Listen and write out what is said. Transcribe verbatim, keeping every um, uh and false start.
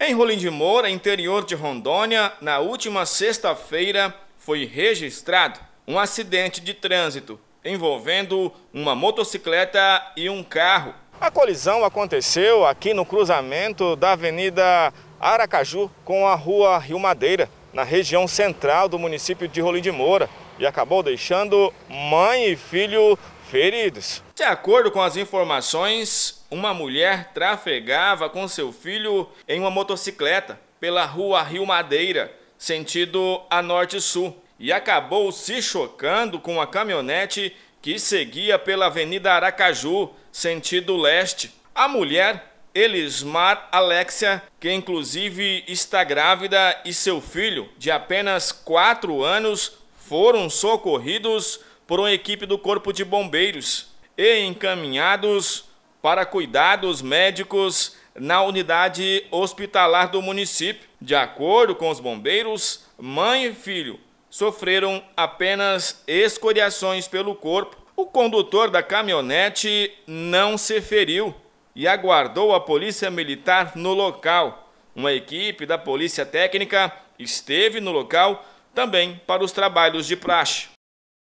Em Rolim de Moura, interior de Rondônia, na última sexta-feira foi registrado um acidente de trânsito envolvendo uma motocicleta e um carro. A colisão aconteceu aqui no cruzamento da Avenida Aracaju com a Rua Rio Madeira, na região central do município de Rolim de Moura, e acabou deixando mãe e filho feridos. De acordo com as informações, uma mulher trafegava com seu filho em uma motocicleta pela Rua Rio Madeira, sentido a norte-sul, e acabou se chocando com a caminhonete que seguia pela Avenida Aracaju, sentido leste. A mulher, Elismar Alexia, que inclusive está grávida, e seu filho, de apenas quatro anos, foram socorridos por uma equipe do Corpo de Bombeiros e encaminhados para cuidados médicos na unidade hospitalar do município. De acordo com os bombeiros, mãe e filho sofreram apenas escoriações pelo corpo. O condutor da caminhonete não se feriu e aguardou a polícia militar no local. Uma equipe da polícia técnica esteve no local também para os trabalhos de praxe.